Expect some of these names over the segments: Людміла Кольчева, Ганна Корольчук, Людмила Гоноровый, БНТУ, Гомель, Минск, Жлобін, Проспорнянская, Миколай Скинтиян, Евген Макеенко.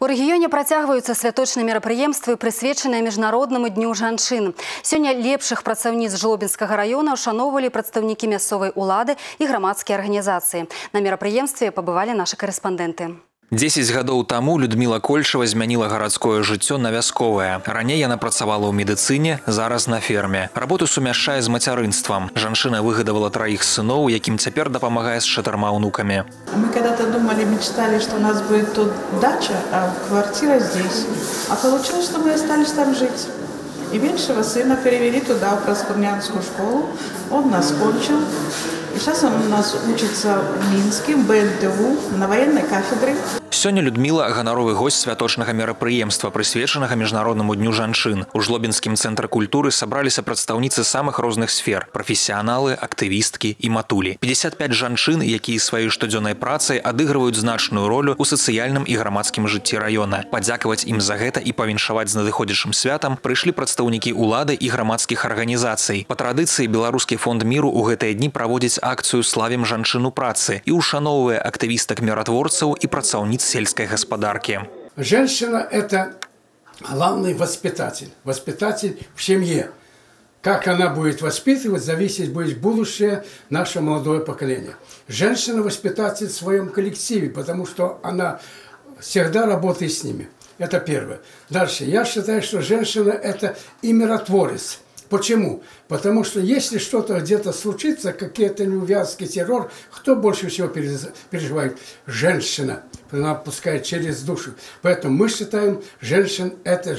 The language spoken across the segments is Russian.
У рэгіёне працягваюцца святочныя мерапрыемствы, прысвечаныя міжнароднаму дню жанчын. Сёння лепшых працаўніц Жлобінскага раёна ўшаноўвалі прадстаўнікі мясцовай улады і грамадскія арганізацыі. На мерапрыемстве пабывалі нашы карэспандэнты. 10 гадоў таму Людміла Кольчева змяніла гарадское жыццё на вясковае. Раней яна працавала ў медыцыне, зараз на ферме. Работу сумяшчае з мацярынствам. Жанчына выгадавала траіх сыноў, якім цяпер дапамагае з 4 ўнукамі. Мы когда-то думали, мечтали, что у нас будет тут дача, а квартира здесь. А получилось, что мы остались там жить. И меньшего сына перевели туда, в Проспорнянскую школу. Он нас кончил. И сейчас он у нас учится в Минске, в БНТУ, на военной кафедре. Сёння Людмила Гоноровый гость святочнага мерапрыемства, прысвечанага міжнароднаму дню жанчын. У Жлобінскім цэнтры культуры сабраліся прадстаўніцы самых розных сфер – прафесіяналы, актывісткі і матулі. 55 жанчын, якія сваёй штодзённай працай адыгрываюць значную ролю ў сацыяльным і грамадскім жыцці раёна. Падзякаваць ім за гэта і павіншаваць з надыходзячым святам прыйшлі прадстаўнікі улады і грамадскіх арганізацый. Па традыцыі Беларускі фонд миру ў гэтыя дні праводзіць акцыю «Славім жанчыну працы» і ушаноўвае актывістак-міратворцаў і працаўніц сельской господарки. Женщина – это главный воспитатель. Воспитатель в семье. Как она будет воспитывать, зависеть будет будущее наше молодое поколение. Женщина – воспитатель в своем коллективе, потому что она всегда работает с ними. Это первое. Дальше. Я считаю, что женщина – это и миротворец. Почему? Потому что если что-то где-то случится, какие-то неувязки, террор, кто больше всего переживает? Женщина. Она пускает через душу. Поэтому мы считаем, женщин – это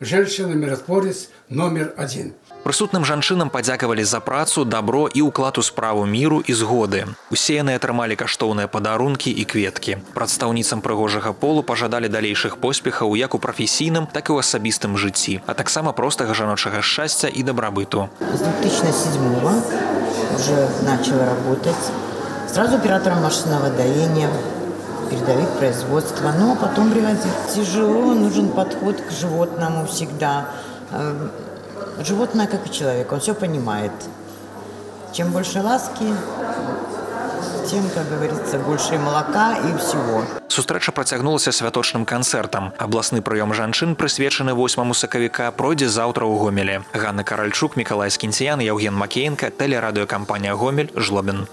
женщина-миротворец №1. Прысутным жанчынам падзякавалі за працу, добро і ўклад у справу міру і згоды. Усе яны атрымалі каштоўныя падарункі і кветкі. Прадстаўніцам прыгожага полу пажадалі далейшых поспехаў як у прафесійным, так і ў асабістым жыцці, а таксама простага жаночага шчасця і дабрабыту. С 2007-го уже начала работать. Сразу оператором машинного доения, передовик производства, но потом привозить. Тяжело, нужен подход к животному всегда. Животное, как и человек, он все понимает. Чем больше ласки, тем, как говорится, больше молока и всего. Сустрэча працягнулася святочным канцэртам. Абласны прыём жанчын, прысвечаны 8 сакавіка, пройдзе заўтра ў Гомелі. Ганна Корольчук, Миколай Скинтиян, Евген Макеенко, тэлерадыёкампанія «Гомель», Жлобін.